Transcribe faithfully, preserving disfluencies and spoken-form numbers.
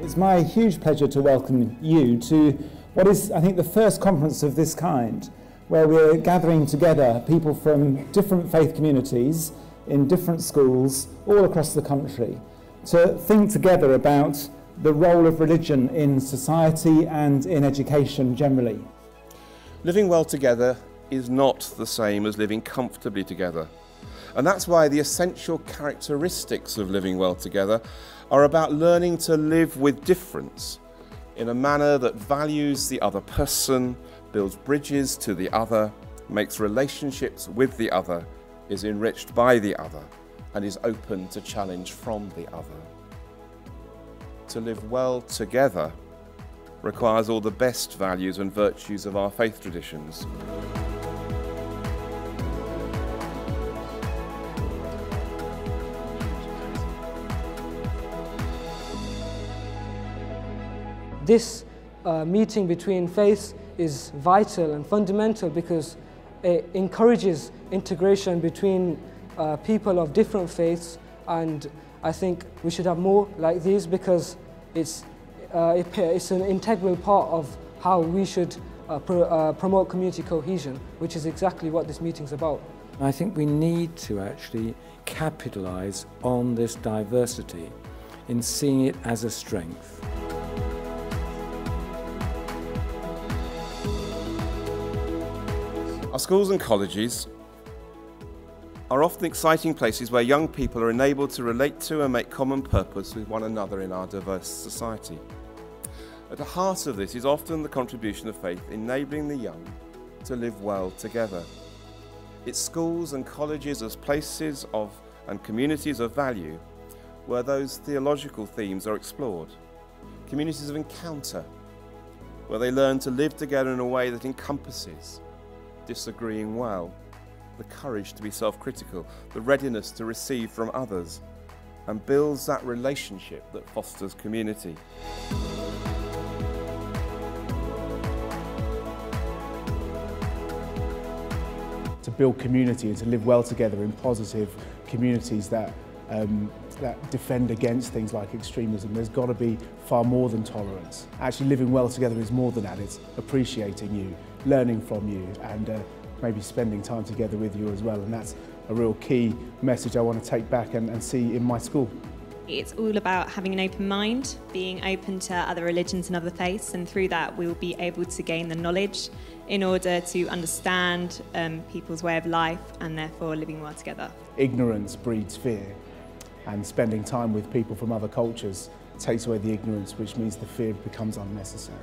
It's my huge pleasure to welcome you to what is, I think, the first conference of this kind, where we're gathering together people from different faith communities in different schools all across the country to think together about the role of religion in society and in education generally. Living well together is not the same as living comfortably together. And that's why the essential characteristics of living well together are about learning to live with difference in a manner that values the other person, builds bridges to the other, makes relationships with the other, is enriched by the other, and is open to challenge from the other. To live well together requires all the best values and virtues of our faith traditions. This uh, meeting between faiths is vital and fundamental because it encourages integration between uh, people of different faiths, and I think we should have more like these because it's, uh, it, it's an integral part of how we should uh, pro uh, promote community cohesion, which is exactly what this meeting's about. I think we need to actually capitalise on this diversity in seeing it as a strength. Our schools and colleges are often exciting places where young people are enabled to relate to and make common purpose with one another in our diverse society. At the heart of this is often the contribution of faith enabling the young to live well together. It's schools and colleges as places of and communities of value where those theological themes are explored, communities of encounter where they learn to live together in a way that encompasses disagreeing well, the courage to be self-critical, the readiness to receive from others, and builds that relationship that fosters community. To build community and to live well together in positive communities that, um, that defend against things like extremism, there's got to be far more than tolerance. Actually living well together is more than that, it's appreciating you, learning from you, and uh, maybe spending time together with you as well, and that's a real key message I want to take back and, and see in my school. It's all about having an open mind, being open to other religions and other faiths, and through that we will be able to gain the knowledge in order to understand um, people's way of life and therefore living well together. Ignorance breeds fear, and spending time with people from other cultures takes away the ignorance, which means the fear becomes unnecessary.